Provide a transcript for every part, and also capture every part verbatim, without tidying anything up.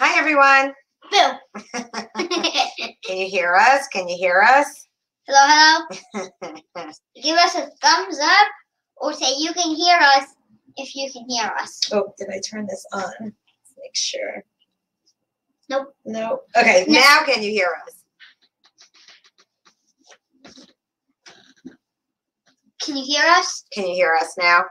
Hi, everyone. Boo. Can you hear us? Can you hear us? Hello, hello. Give us a thumbs up or say you can hear us if you can hear us. Oh, did I turn this on? Let's make sure. Nope. Nope. Okay, no. Now can you hear us? Can you hear us? Can you hear us now?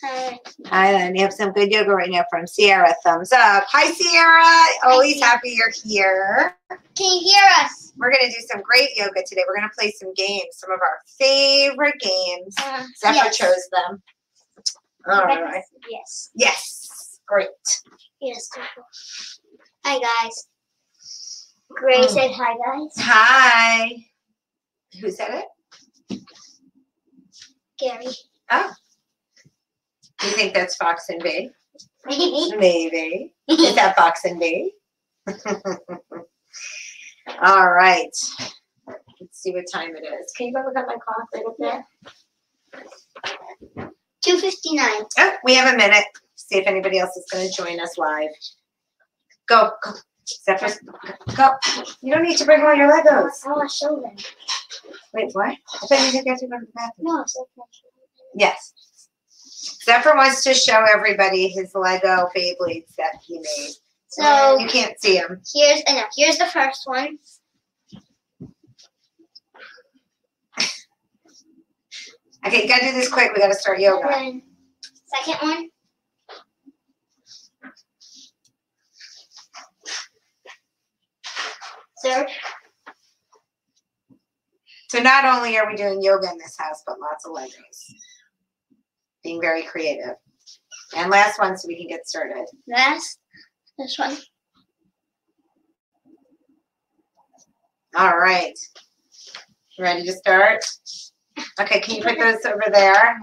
Hi. Hi, then. You have some good yoga right now from Sierra. Thumbs up. Hi, Sierra. Always happy you're here. Can you hear us? We're going to do some great yoga today. We're going to play some games, some of our favorite games. Uh, Zephyr yes. chose them. All right. Yes. Yes. Great. Yes. Hi, guys. Gray mm. said hi, guys. Hi. Who said it? Gary. Oh. You think that's Fox and Bee? Maybe. Maybe. Is that Fox and Bee? All right. Let's see what time it is. Can you go look at my clock right up there? two fifty-nine. Oh, we have a minute. See if anybody else is going to join us live. Go, go. Zephyr, go. You don't need to bring all your Legos. I want to show them. Wait, what? I thought you didn't get to go to the bathroom. No, it's okay. Yes. Zephyr wants to show everybody his Lego Beyblades that he made. So you can't see them. Here's no, here's the first one. Okay, you gotta do this quick. We gotta start yoga. And then second one. Third. So not only are we doing yoga in this house, but lots of Legos. Being very creative. And last one, so we can get started. Last, this one. All right. Ready to start? Okay, can you put those over there?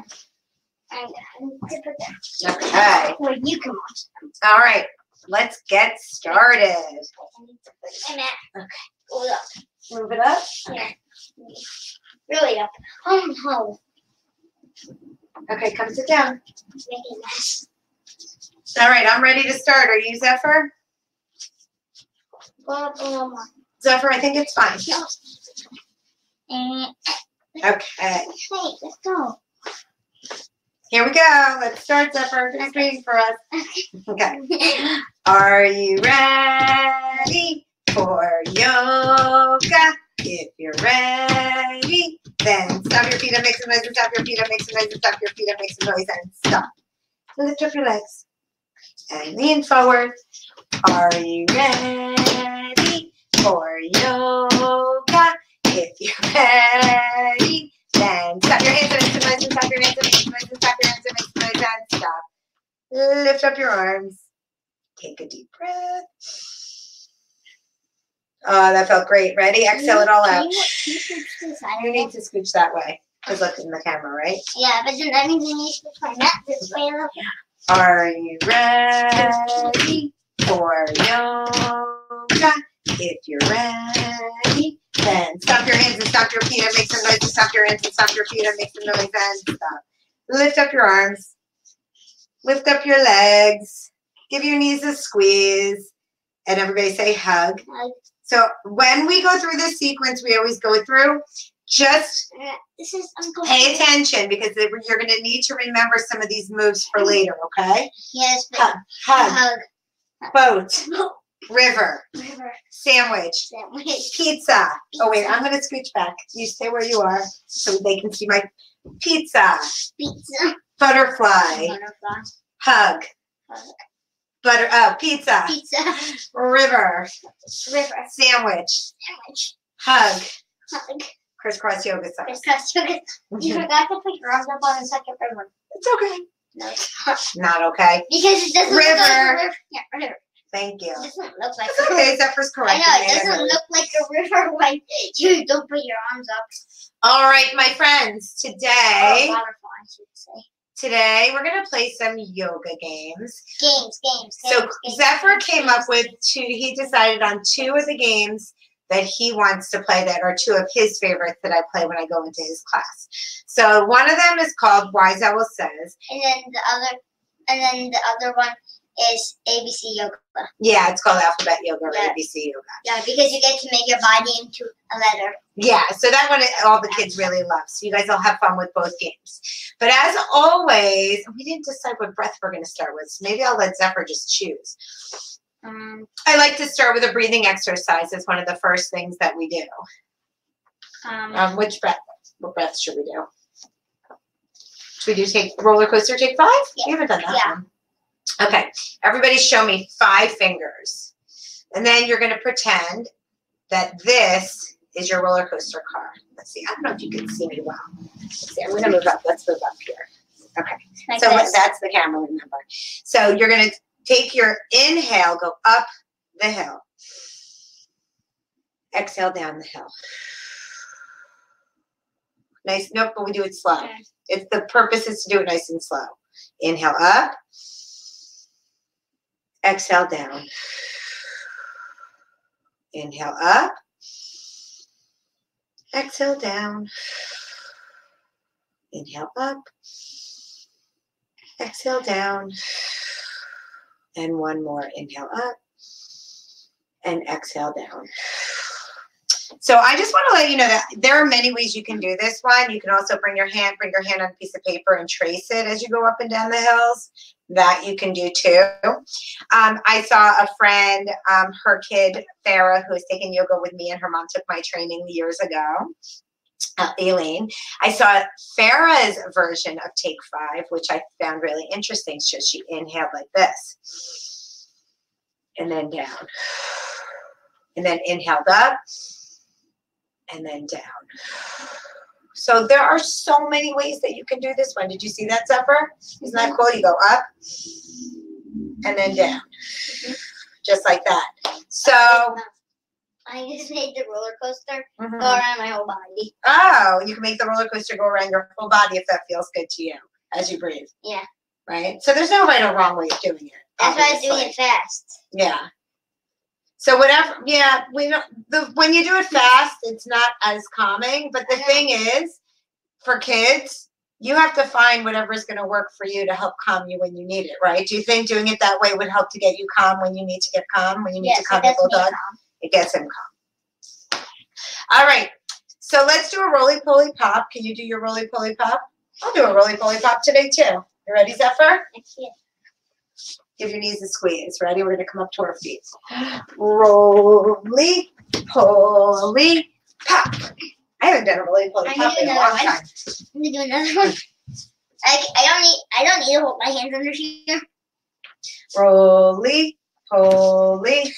I need to put that. Okay. Well, you can watch them. All right, let's get started. I need to put it in there. Okay. Hold up. Move it up? Yeah. Really up. Oh, no. Okay, come sit down. All right, I'm ready to start. Are you Zephyr? Blah, blah, blah. Zephyr, I think it's fine. No. Okay. Wait, let's go. Here we go. Let's start, Zephyr. Just waiting for us. Okay. Are you ready for yoga? If you're ready, then stop your feet up, make some noise, and stop your feet up, make some noise, and stop your feet up, make some noise, and stop. Lift up your legs and lean forward. Are you ready for yoga? If you're ready, then stop your hands and make some noise, and stop your hands and make some noise, and stop your hands and make some noise, and stop. Lift up your arms. Take a deep breath. Oh, that felt great. Ready? Exhale it all out. You need to scooch that way. Because look in the camera, right? Yeah, but then that means you need to turn that this way. Are you ready for yoga? If you're ready, then stop your hands and stop your feet and make some noise. And stop your hands and stop your feet and make some noise. And stop. Lift up your arms. Lift up your legs. Give your knees a squeeze. And everybody say hug. Hug. So when we go through this sequence, we always go through, just this is pay attention because you're going to need to remember some of these moves for later, okay? Yes. Hug. Hug. Hug. Boat. River. River. Sandwich. Sandwich. Pizza. Oh, wait, I'm going to scooch back. You stay where you are so they can see my pizza. Pizza. Butterfly. Butterfly. Hug. Hug. Butter, uh, pizza. Pizza. River. River. Sandwich. Sandwich. Hug. Hug. Crisscross yoga socks. Crisscross yoga. You forgot to put your arms up on the second one. It's okay. No, it's not. Not okay. Because it doesn't river. Look like a river. Yeah, river. Thank you. It doesn't look like it's a okay, river. Zephyr's correct. I know, it doesn't look like a river when you don't put your arms up. All right, my friends, today. Oh, waterfall, I should say. Today, we're going to play some yoga games. Games, games, games. So Zephyr came up with two. He decided on two of the games that he wants to play that are two of his favorites that I play when I go into his class. So one of them is called Wise Owl Says. And then the other, and then the other one is A B C yoga. Yeah, it's called alphabet yoga or yeah. A B C yoga. Yeah, because you get to make your body into a letter. Yeah, so that one all the kids really love. So you guys will have fun with both games. But as always, we didn't decide what breath we're going to start with. So maybe I'll let Zephyr just choose. Um, I like to start with a breathing exercise. It's one of the first things that we do. Um, um, which breath? What breath should we do? Should we do take roller coaster? Take five? Yeah. We haven't done that yeah. one. Okay, everybody show me five fingers. And then you're going to pretend that this is your roller coaster car. Let's see. I don't know if you can see me well. Let's see. I'm going to move up. Let's move up here. Okay. Like so this. That's the camera, remember. So you're going to take your inhale, go up the hill. Exhale down the hill. Nice. Nope, but we do it slow. Okay. It's the purpose is to do it nice and slow. Inhale up. Exhale down. Inhale up. Exhale down. Inhale up. Exhale down. And one more. Inhale up. And exhale down. So I just want to let you know that there are many ways you can do this one. You can also bring your hand, bring your hand on a piece of paper and trace it as you go up and down the hills. That you can do too. Um, I saw a friend, um, her kid, Farah, who was taking yoga with me, and her mom took my training years ago, uh, Eileen. I saw Farah's version of Take Five, which I found really interesting. So she inhaled like this, and then down, and then inhaled up, and then down. So there are so many ways that you can do this one. Did you see that, Zephyr? Isn't that cool? You go up and then down, mm-hmm. just like that. So I just made the roller coaster mm-hmm. go around my whole body. Oh, you can make the roller coaster go around your whole body if that feels good to you as you breathe. Yeah. Right? So there's no right or wrong way of doing it. That's obviously. Why I was doing it fast. Yeah. So whatever, yeah, we don't, the, when you do it fast, it's not as calming. But the thing is, for kids, you have to find whatever is going to work for you to help calm you when you need it, right? Do you think doing it that way would help to get you calm when you need to get calm, when you need yes, to calm your bulldog? It gets him calm. All right, so let's do a roly-poly pop. Can you do your roly-poly pop? I'll do a roly-poly pop today, too. You ready, Zephyr? I can't. Give your knees a squeeze. Ready? We're going to come up to our feet. Roly, poly, pop. I haven't done a roly, poly, pop in a long time. I'm going to do another one. I, I, don't need, I don't need to hold my hands under here. Roly, poly,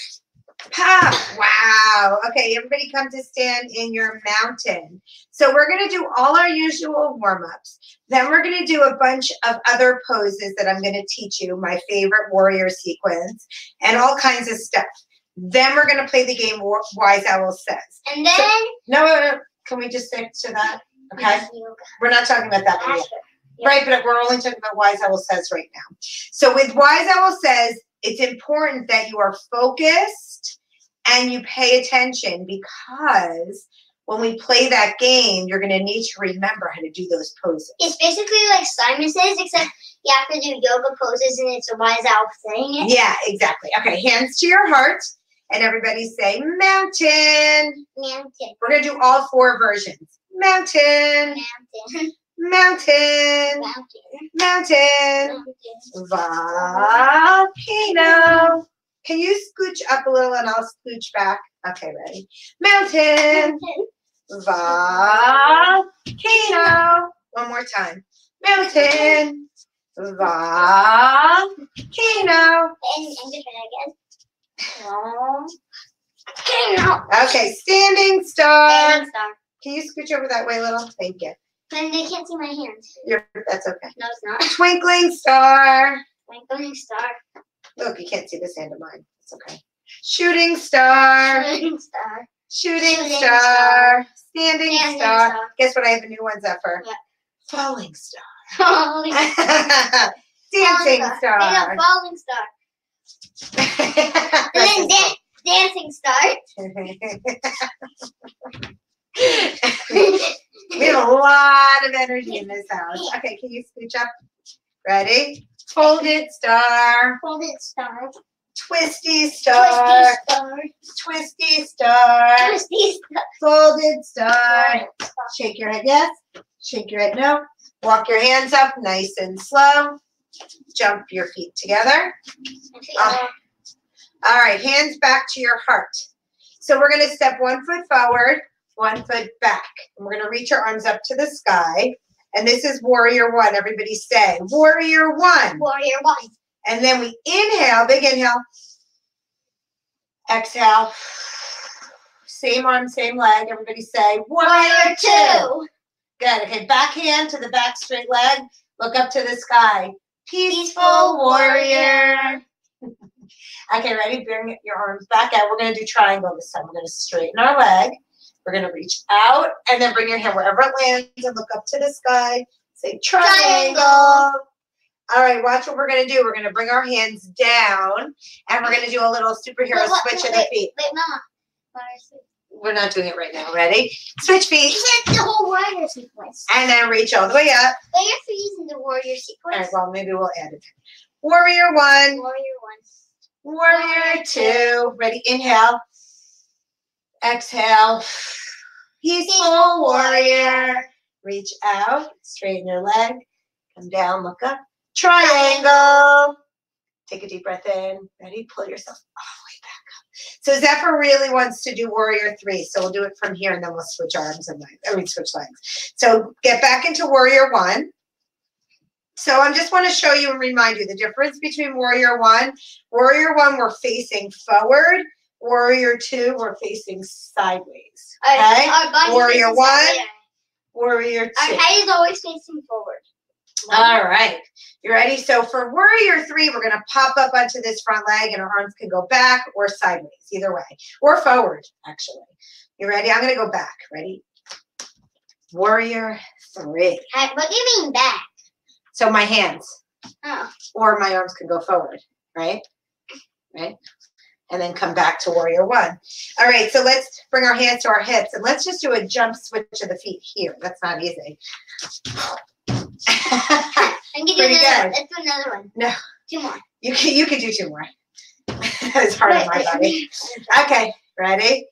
pop. Wow. Okay, everybody come to stand in your mountain. So we're going to do all our usual warm-ups. Then we're going to do a bunch of other poses that I'm going to teach you, my favorite warrior sequence, and all kinds of stuff. Then we're going to play the game Wise Owl Says. And then? So, no, no, can we just stick to that? Okay. We're not talking about that one yet. Yeah. Right, but we're only talking about Wise Owl Says right now. So with Wise Owl Says, it's important that you are focused and you pay attention, because when we play that game, you're going to need to remember how to do those poses. It's basically like Simon Says, except you have to do yoga poses, and it's a Wise Owl saying it. Yeah, exactly. Okay, hands to your heart, and everybody say, mountain. Mountain. We're going to do all four versions. Mountain. Mountain. Mountain. Mountain. Mountain. Mountain. Volcano. Can you scooch up a little, and I'll scooch back? Okay, ready? Mountain. Mountain. Volcano. One more time. Mountain. Volcano. Okay, standing star. Standing star. Can you scooch over that way a little? Thank you. And they can't see my hands. You're, that's okay. No, it's not. Twinkling star. Twinkling star. Look, you can't see this hand of mine. It's okay. Shooting star. Shooting star. Shooting, Shooting star. star. Standing, Standing star. star. Guess what? I have a new one, Zephyr. What? Falling star. Falling star. Dancing falling star. star. No, falling star. And then da dancing star. We have a lot of energy in this house. Okay, can you scooch up? Ready? Hold it, star. Hold it, star. Twisty star. Twisty star. Twisty star. Twisty star. Folded star. Shake your head yes. Shake your head no. Walk your hands up nice and slow. Jump your feet together. Uh, all right, hands back to your heart. So we're going to step one foot forward, one foot back. And we're going to reach our arms up to the sky. And this is warrior one. Everybody say, warrior one. Warrior one. And then we inhale, big inhale. Exhale. Same arm, same leg. Everybody say, warrior two. Good. Okay, back hand to the back straight leg. Look up to the sky. Peaceful warrior. Okay, ready? Bring your arms back out. We're going to do triangle this time. We're going to straighten our leg. We're going to reach out and then bring your hand wherever it lands and look up to the sky. Say triangle. triangle. All right, watch what we're going to do. We're going to bring our hands down and we're going to do a little superhero wait, what, switch wait, of the feet. Wait, Mama. We're not doing it right now. Ready? Switch feet. Like the whole warrior sequence. And then reach all the way up. But you're using the warrior sequence. All right, well, maybe we'll add it. Warrior one. Warrior one. Warrior two. Ready? Inhale. Exhale. Peaceful warrior. Reach out. Straighten your leg. Come down. Look up. Triangle. Take a deep breath in. Ready? Pull yourself off. So Zephyr really wants to do warrior three. So we'll do it from here and then we'll switch arms and legs. I mean, switch legs. So get back into warrior one. So I just want to show you and remind you the difference between warrior one. Warrior one, we're facing forward. Warrior two, we're facing sideways. Okay? Right, warrior one, sideways. Warrior two. Our head is always facing forward. All right. You ready? So for warrior three, we're going to pop up onto this front leg, and our arms can go back or sideways, either way, or forward, actually. You ready? I'm going to go back. Ready? Warrior three. What do you mean back? So my hands. Oh. Or my arms can go forward, right? Right? And then come back to warrior one. All right, so let's bring our hands to our hips, and let's just do a jump switch of the feet here. That's not easy. I'm gonna do another, let's do another one. No. Two more. You can you can do two more. It's hard on my body. Okay, ready?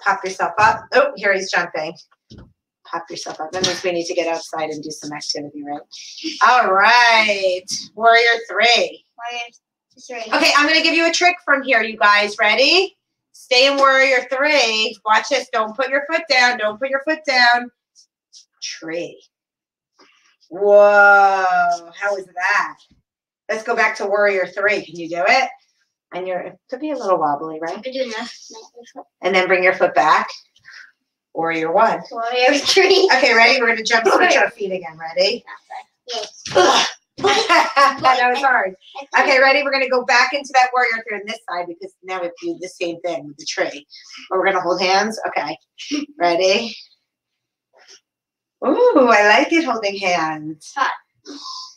Pop yourself up. Oh, here he's jumping. Pop yourself up. That means we need to get outside and do some activity, right? All right. Warrior three. Warrior three. Okay, I'm gonna give you a trick from here, you guys. Ready? Stay in warrior three. Watch this. Don't put your foot down. Don't put your foot down. Tree. Whoa, how is that? Let's go back to warrior three. Can you do it? And you're, it could be a little wobbly, right? And then bring your foot back. Warrior one. Warrior three. Okay, ready? We're going to jump switch our feet again. Ready? Yes. That was hard. Okay, ready? We're going to go back into that warrior three on this side because now we do the same thing with the tree. But we're going to hold hands. Okay, ready? Ooh, I like it holding hands. Hot.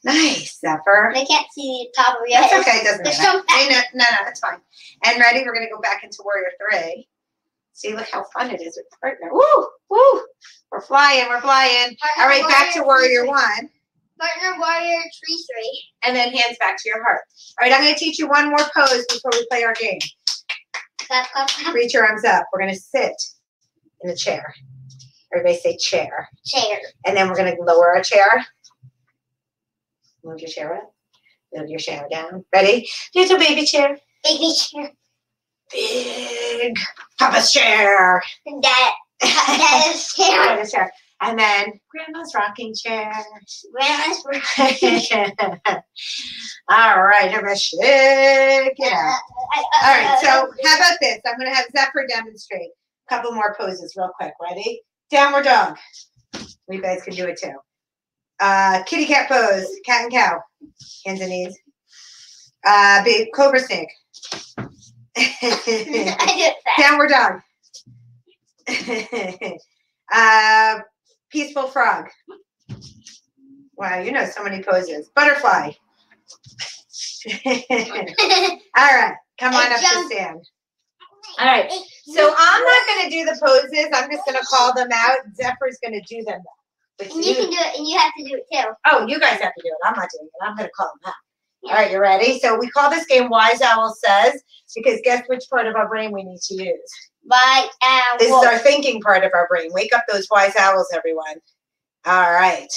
Nice, Zephyr. I can't see the top of your head. That's okay, it doesn't There's matter. So no, no, no, that's fine. And ready, we're going to go back into warrior three. See, look how fun it is with partner. Woo, woo. We're flying, we're flying. Partner All right, back to warrior three. one. Partner warrior tree three. And then hands back to your heart. All right, I'm going to teach you one more pose before we play our game. Clap, clap, clap. Reach your arms up. We're going to sit in the chair. Everybody say chair. Chair. And then we're going to lower our chair. Move your chair up. Move your chair down. Ready? Little baby chair. Baby chair. Big Papa's chair. That, that chair. chair. And then Grandma's rocking chair. Grandma's rocking chair. All right. I'm going to shake it out. All right. So how about this? I'm going to have Zephyr demonstrate a couple more poses real quick. Ready? Downward dog. You guys can do it too. Uh, kitty cat pose. Cat and cow. Hands and knees. Uh, big cobra snake. Downward dog. uh, peaceful frog. Wow, you know so many poses. Butterfly. All right, come on up to stand. All right, so I'm not going to do the poses. I'm just going to call them out. Zephyr's going to do them. It's and you, you can do it, and you have to do it too. Oh, you guys have to do it. I'm not doing it. I'm going to call them out. Yeah. All right, you ready? So we call this game Wise Owl Says, because guess which part of our brain we need to use? Right owl. This is our thinking part of our brain. Wake up those wise owls, everyone. All right.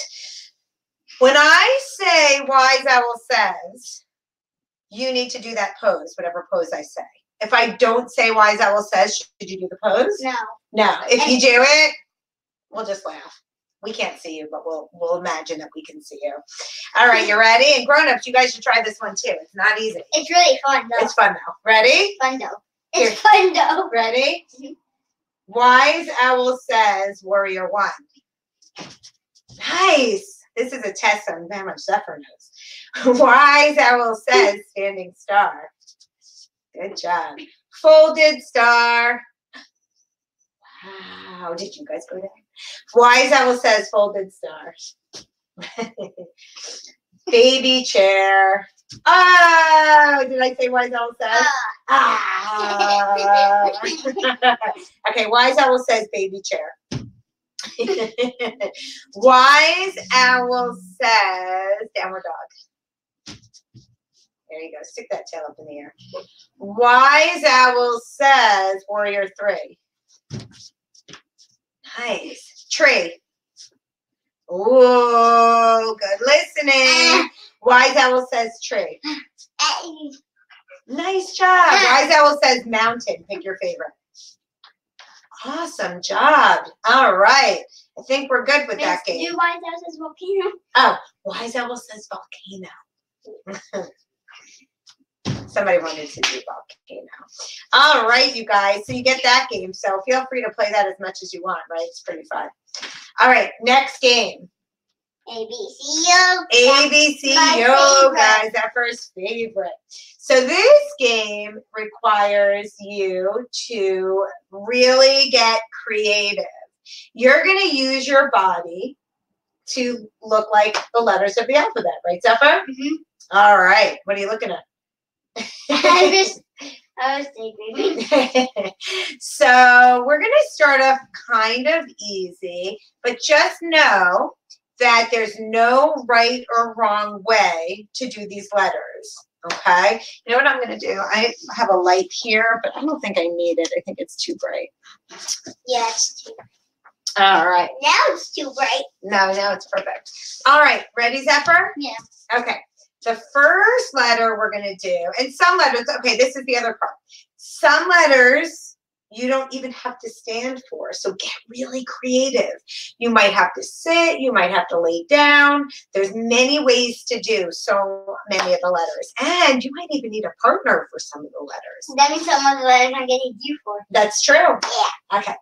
When I say Wise Owl Says, you need to do that pose, whatever pose I say. If I don't say Wise Owl Says, should you do the pose? No. No. If you do it, we'll just laugh. We can't see you, but we'll we'll imagine that we can see you. All right, you ready? And grown-ups, you guys should try this one too. It's not easy. It's really fun though. It's fun though. Ready? Fun though. It's Here. fun though. Ready? Mm-hmm. Wise Owl Says, Warrior One. Nice. This is a test on how much Zephyr knows. Wise Owl Says, Standing Star. Good job. Folded Star. Wow. Did you guys go there? Wise Owl Says, Folded Star. Baby Chair. Oh, did I say Wise Owl Says? Ah. Oh. Okay, Wise Owl Says, Baby Chair. Wise Owl Says, Downward Dog. There you go. Stick that tail up in the air. Wise Owl Says, Warrior Three. Nice. Tree. Oh, good listening. Wise Owl Says, Tree. Nice job. Wise Owl Says, Mountain. Pick your favorite. Awesome job. All right. I think we're good with that game. Do Wise Owl Says, Volcano. Oh, Wise Owl Says, Volcano. Somebody wanted to do volcano. All right, you guys. So you get that game. So feel free to play that as much as you want, right? It's pretty fun. All right, next game. A B C Yoga. A B C Yoga is our first favorite. So this game requires you to really get creative. You're going to use your body to look like the letters of the alphabet, right, Zephyr? Mm-hmm. All right. What are you looking at? I just, I was thinking. So we're going to start off kind of easy, but just know that there's no right or wrong way to do these letters, okay? You know what I'm going to do? I have a light here, but I don't think I need it. I think it's too bright. Yeah, it's too bright. All right. Now it's too bright. No, now it's perfect. All right. Ready, Zephyr? Yeah. Okay. The first letter we're going to do, and some letters, okay, this is the other part. Some letters you don't even have to stand for, so get really creative. You might have to sit, you might have to lay down. There's many ways to do so many of the letters. And you might even need a partner for some of the letters. That means some of the letters I'm getting you for. That's true. Yeah. Okay.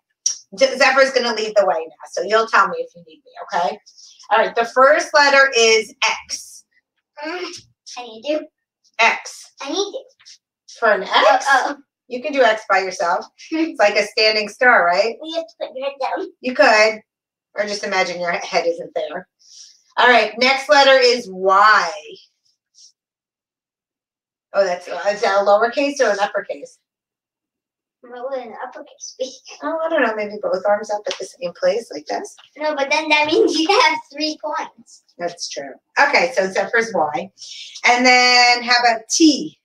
Zephyr's going to lead the way now, so you'll tell me if you need me, okay? All right, the first letter is X. I need to. X. I need to. For an X? Uh-oh. You can do X by yourself. It's like a standing star, right? We have to put your head down. You could. Or just imagine your head isn't there. All right. Next letter is Y. Oh, that's, is that a lowercase or an uppercase? What would an uppercase be? Oh, I don't know. Maybe both arms up at the same place like this. No, but then that means you have three points. That's true. Okay, so Zephyr's Y. And then how about T?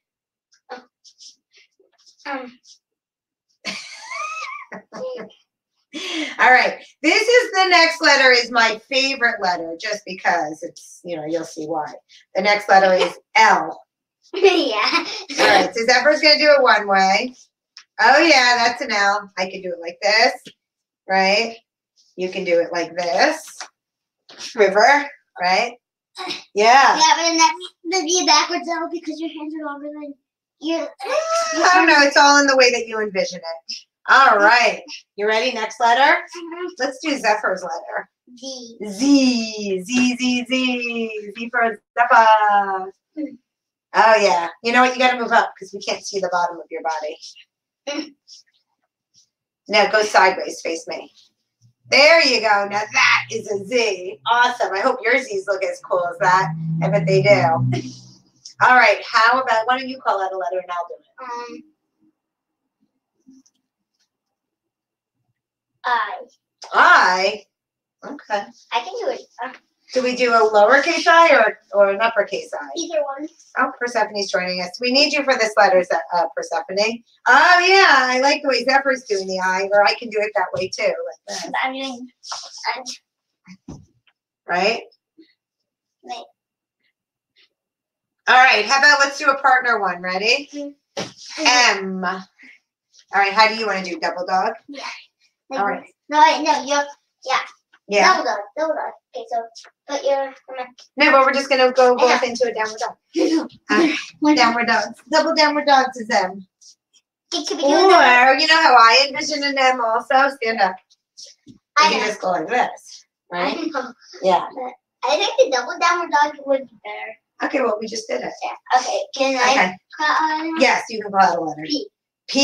Oh. Um. All right. This is the next letter is my favorite letter just because it's, you know, you'll see why. The next letter is L. Yeah. All right, so Zephyr's going to do it one way. Oh, yeah, that's an L. I can do it like this, right? You can do it like this. River, right? Yeah. Yeah, but that would be a backwards L because your hands are longer than your... I don't know. It's all in the way that you envision it. All right. You ready? Next letter? Mm-hmm. Let's do Zephyr's letter. Z. Z. Z, Z, Z. Z for Zephyr. Mm. Oh, yeah. You know what? You got to move up because we can't see the bottom of your body. Now go sideways, face me. There you go. Now that is a Z. Awesome. I hope your Z's look as cool as that. I bet they do. All right. How about, why don't you call out a letter and I'll do it? Um, I. I? Okay. I can do it. Uh, do we do a lowercase I or, or an uppercase I? Either one. Oh, Persephone's joining us. We need you for this letter, uh, Persephone. Oh, yeah. I like the way Zephyr's doing the I, or I can do it that way, too. Like that. I'm doing I. Right? Right. All right. How about let's do a partner one. Ready? Mm-hmm. M. All right. How do you want to do? Double dog? Yeah. Like, all right. No, wait, no. You're, yeah. Yeah. Double dog. Double dog. Okay, so put your... No, but we're just going to go both into a downward dog. Uh, downward dogs. Double downward dogs is M. It could be or, that. You know how I envision an M also? Stand up. You I can know. Just go like this. Right? I know. Yeah. I think the double downward dog would be better. Okay, well, we just did it. Yeah. Okay, can I okay. call out a letter? Yes, you can call out a letter. P. P.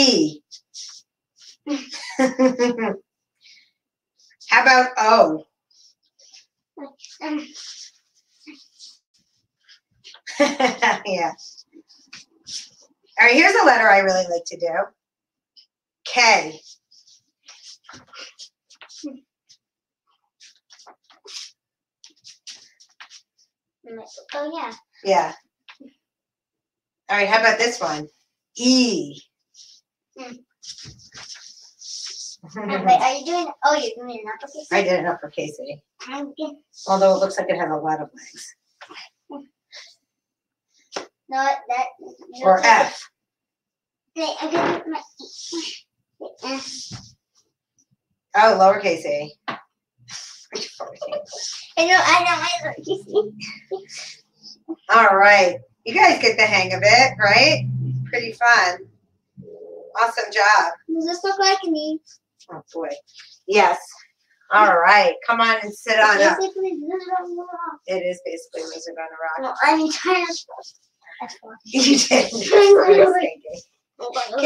How about O? Yeah. All right, here's a letter I really like to do. K. Oh, yeah. Yeah. All right, how about this one? E. Mm. Wait, are you doing, oh, you're doing an uppercase? I did an uppercase. Okay. Although it looks like it has a lot of legs. No, that. Or no, F. Wait, I'm going to do my E. Oh, lowercase A. I know, I know, I know. All right. You guys get the hang of it, right? Pretty fun. Awesome job. Does this look like me? Oh, boy. Yes. All right. Come on and sit on up. It is basically Wizard on a Rock. No, I mean, trying to... You did. Can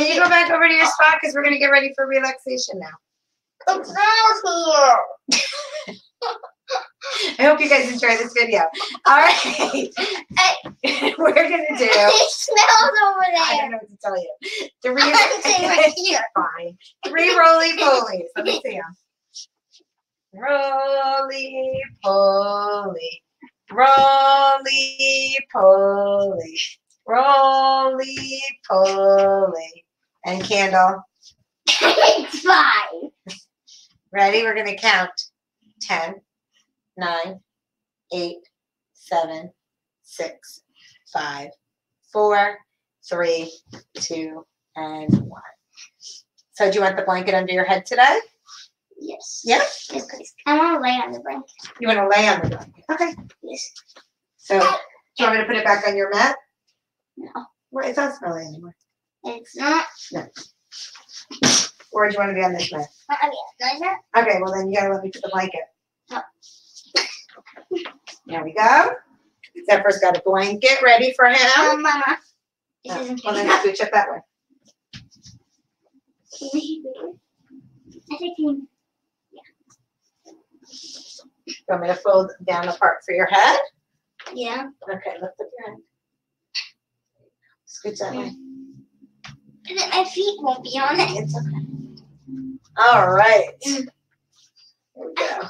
you go back over to your spot? Because we're going to get ready for relaxation now. It's not here. I hope you guys enjoy this video. All right. We're going to do... It smells over there. I don't know what to tell you. Three, right fine. Three roly-polies. Let me see them. Roly-poly. Roly-poly. Roly-poly. And candle. It's fine. Ready? We're going to count. Ten. Nine, eight, seven, six, five, four, three, two, and one. So, do you want the blanket under your head today? Yes. Yes? Yes, please. I want to lay on the blanket. You want to lay on the blanket? Okay. Yes. So, do you want me to put it back on your mat? No. Well, it's not smelly anymore. It's not? No. Or do you want to be on this mat? Uh, okay. No, okay, well, then you got to let me put the blanket. Oh. There we go. Zephyr's got a blanket ready for him. Oh, Mama. This oh. Well, then scooch up that way. I think you want me to fold down the part for your head? Yeah. Okay, lift up your head. Scooch that way. And then my feet won't be on it. It's okay. All right. Mm. There we go.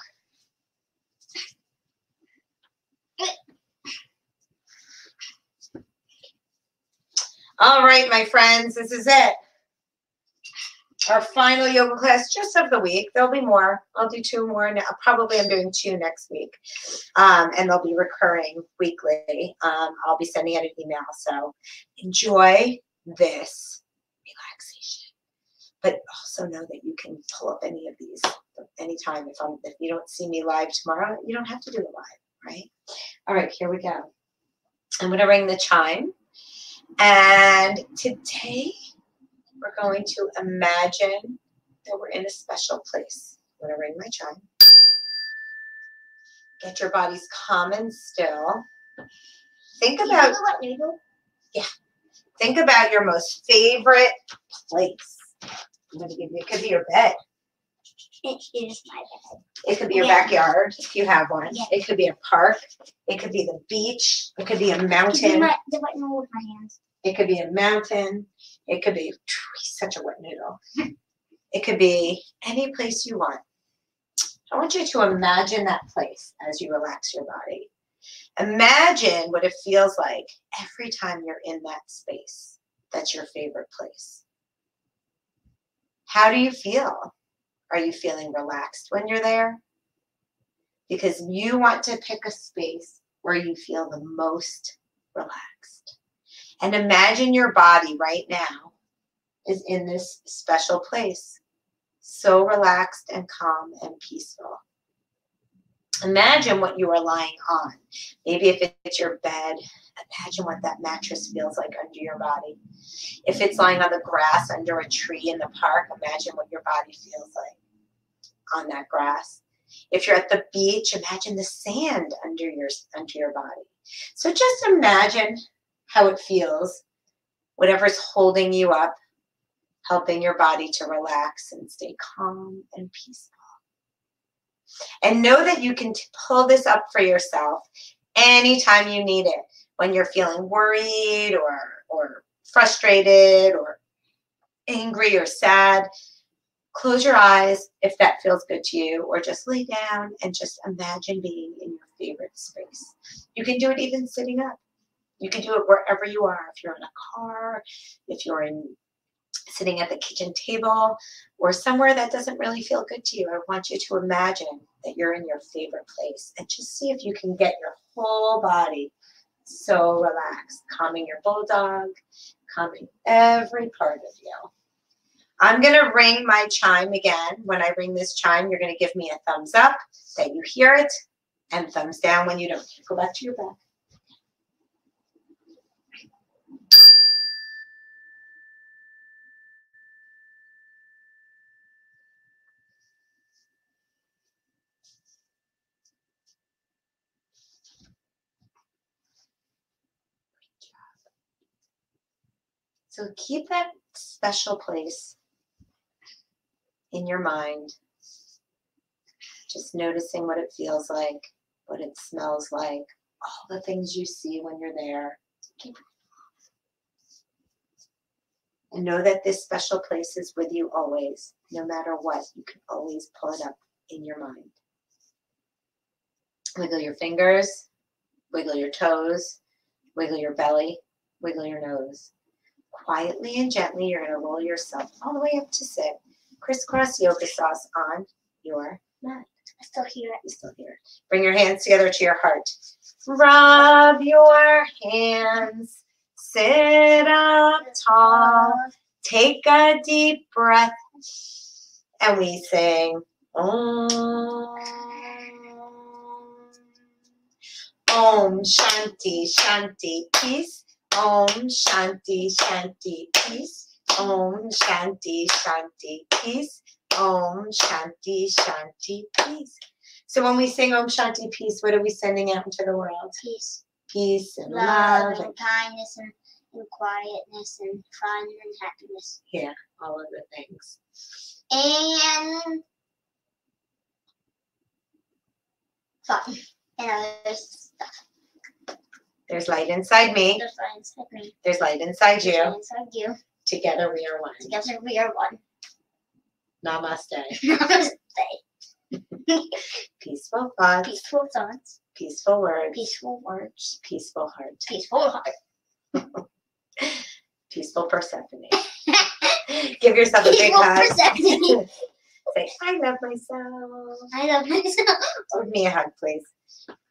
All right, my friends, this is it. Our final yoga class just of the week. There'll be more. I'll do two more now. Probably I'm doing two next week. Um, and they'll be recurring weekly. Um, I'll be sending out an email. So enjoy this relaxation. But also know that you can pull up any of these anytime. If, I'm, if you don't see me live tomorrow, you don't have to do it live, right? All right, here we go. I'm going to ring the chime. And today, we're going to imagine that we're in a special place. I'm going to ring my chime. Get your bodies calm and still. Think about... You know what noodle? Yeah. Think about your most favorite place. I'm going to give you... It could be your bed. It is my bed. It could be your yeah. backyard, if you have one. Yeah. It could be a park. It could be the beach. It could be a mountain. It could be my, the wet noodle with my hands. It could be a mountain. It could be such a wet noodle. It could be any place you want. I want you to imagine that place as you relax your body. Imagine what it feels like every time you're in that space. That's your favorite place. How do you feel? Are you feeling relaxed when you're there? Because you want to pick a space where you feel the most relaxed. And imagine your body right now is in this special place, so relaxed and calm and peaceful. Imagine what you are lying on. Maybe if it's your bed, imagine what that mattress feels like under your body. If it's lying on the grass under a tree in the park, imagine what your body feels like on that grass. If you're at the beach, imagine the sand under your, under your body. So just imagine how it feels, whatever's holding you up, helping your body to relax and stay calm and peaceful. And know that you can t- pull this up for yourself anytime you need it, when you're feeling worried or, or frustrated or angry or sad. Close your eyes if that feels good to you, or just lay down and just imagine being in your favorite space. You can do it even sitting up. You can do it wherever you are, if you're in a car, if you're in sitting at the kitchen table, or somewhere that doesn't really feel good to you. I want you to imagine that you're in your favorite place and just see if you can get your whole body so relaxed, calming your bulldog, calming every part of you. I'm going to ring my chime again. When I ring this chime, you're going to give me a thumbs up that you hear it, and thumbs down when you don't. Go back to your back. So keep that special place in your mind, just noticing what it feels like, what it smells like, all the things you see when you're there. And know that this special place is with you always, no matter what. You can always pull it up in your mind. Wiggle your fingers, wiggle your toes, wiggle your belly, wiggle your nose. Quietly and gently, you're going to roll yourself all the way up to sit. Crisscross yoga sauce on your mat. I still hear it. You still hear it. Bring your hands together to your heart. Rub your hands. Sit up tall. Take a deep breath. And we sing Om. Om Shanti Shanti Peace. Om Shanti Shanti Peace. Om Shanti Shanti Peace. Om Shanti Shanti Peace. So when we sing Om Shanti Peace, what are we sending out into the world? Peace. Peace and love. Love and, and kindness and, and quietness and fun and happiness. Yeah, all of the things. And fun and other stuff. There's light inside me. There's light inside me. There's light inside you. There's light inside you. Together we are one. Together we are one. Namaste. Namaste. Peaceful thoughts. Peaceful thoughts. Peaceful words. Peaceful words. Peaceful heart. Peaceful heart. Peaceful Persephone. Give yourself a big hug. Persephone. Say, I love myself. I love myself. Give me a hug, please.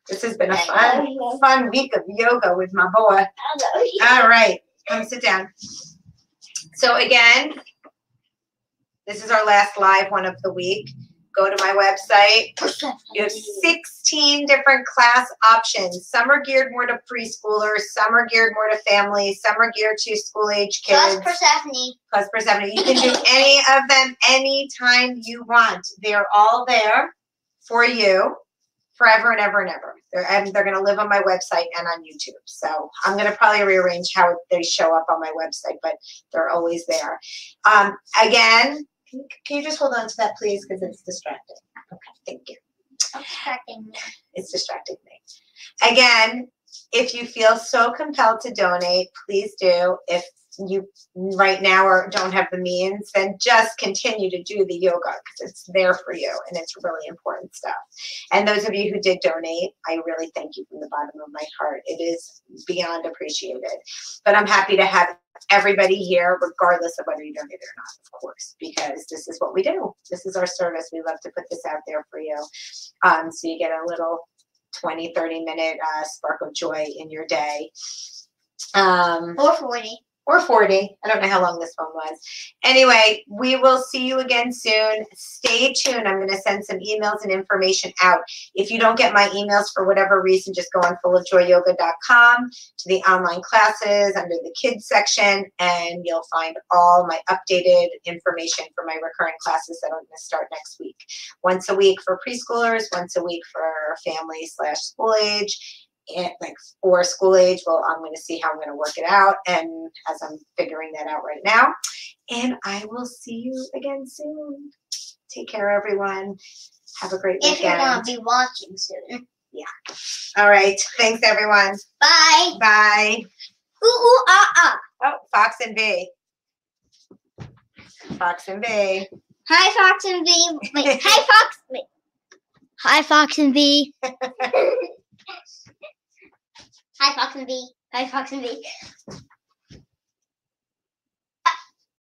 This has been a fun, fun week of yoga with my boy. All right, come sit down. So again, this is our last live one of the week. Go to my website. You have sixteen different class options. Some are geared more to preschoolers. Some are geared more to families. Some are geared to school-age kids. Plus Persephone. Plus Persephone. You can do any of them anytime you want. They are all there for you. Forever and ever and ever. They're, and they're going to live on my website and on YouTube. So I'm going to probably rearrange how they show up on my website, but they're always there. Um, again, can, can you just hold on to that, please? Because it's distracting. Okay, thank you. It's distracting me. It's distracting me. Again, if you feel so compelled to donate, please do. If you right now or don't have the means, then just continue to do the yoga because it's there for you and it's really important stuff. And those of you who did donate, I really thank you from the bottom of my heart. It is beyond appreciated. But I'm happy to have everybody here, regardless of whether you donated or not, of course, because this is what we do. This is our service. We love to put this out there for you. Um, so you get a little twenty, thirty minute uh, spark of joy in your day. Um, or forty. Or forty. I don't know how long this one was. Anyway, we will see you again soon. Stay tuned. I'm going to send some emails and information out. If you don't get my emails for whatever reason, just go on full of joy yoga dot com to the online classes under the kids section, and you'll find all my updated information for my recurring classes that I'm going to start next week. Once a week for preschoolers, once a week for family slash school age. It, like for school age. Well, I'm going to see how I'm going to work it out, and as I'm figuring that out right now. And I will see you again soon. Take care, everyone. Have a great weekend. If you're going to be watching soon. Yeah. All right. Thanks, everyone. Bye. Bye. Ooh, ooh, ah, ah. Oh, Fox and V. Fox and V. Hi, Fox and V. Wait, hi, Fox. Wait. Hi, Fox and V. Hi, Fox and V. Hi, Fox and V.